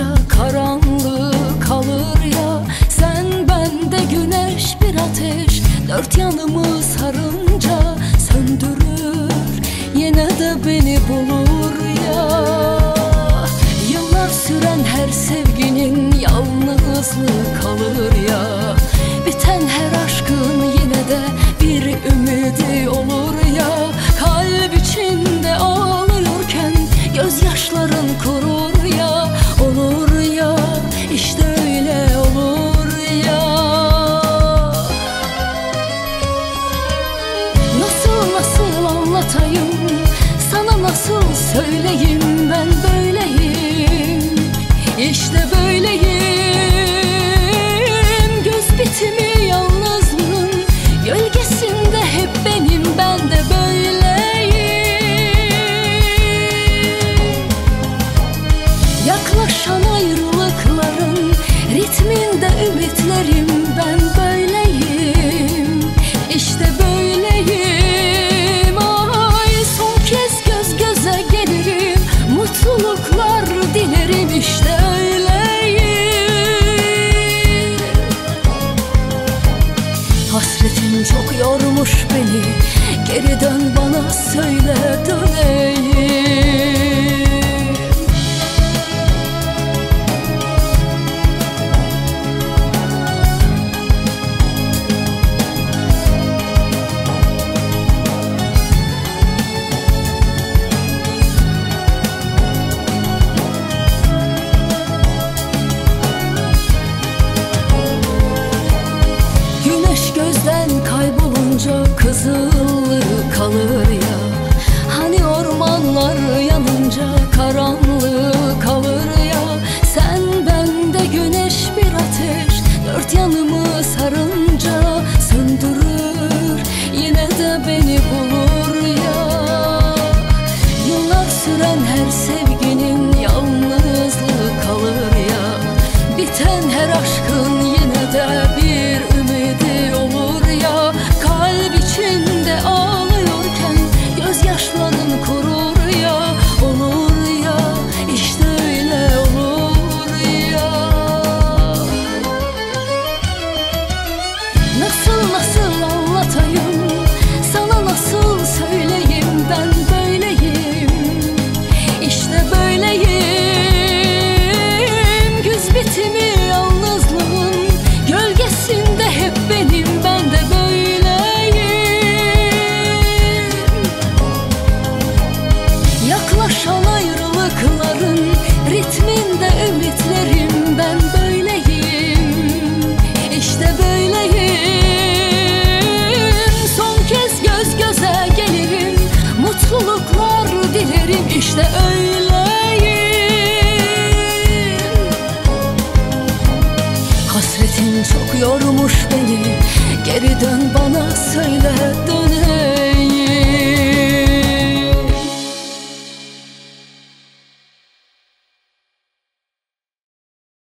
kalınca karanlık kalır ya. Sen bende güneş bir ateş, dört yanımı sarınca söndürür, yine de beni bulur ya. Yıllar süren her sevginin yalnızlığı kalır ya. Biten her aşkın yine de bir ümidi olur ya. Kalp içinde ağlıyorken gözyaşların kurur ya. Olur ya, işte öyle olur ya. Nasıl anlatayım sana, nasıl söyleyeyim, ben böyleyim, işte böyleyim. Göz bitimi yalnızlığın gölgesinde hep benim, ben de böyleyim. Yaklaşan ayrılıkların ritminde ümitlerim, ben böyleyim, işte böyleyim. Ay, son kez göz göze gelirim, mutluluklar dilerim, işte öyleyim. Hasretin çok yormuş beni, geri dön bana söyle döneyim. Gözden kaybolunca kızıllığı kalır ya.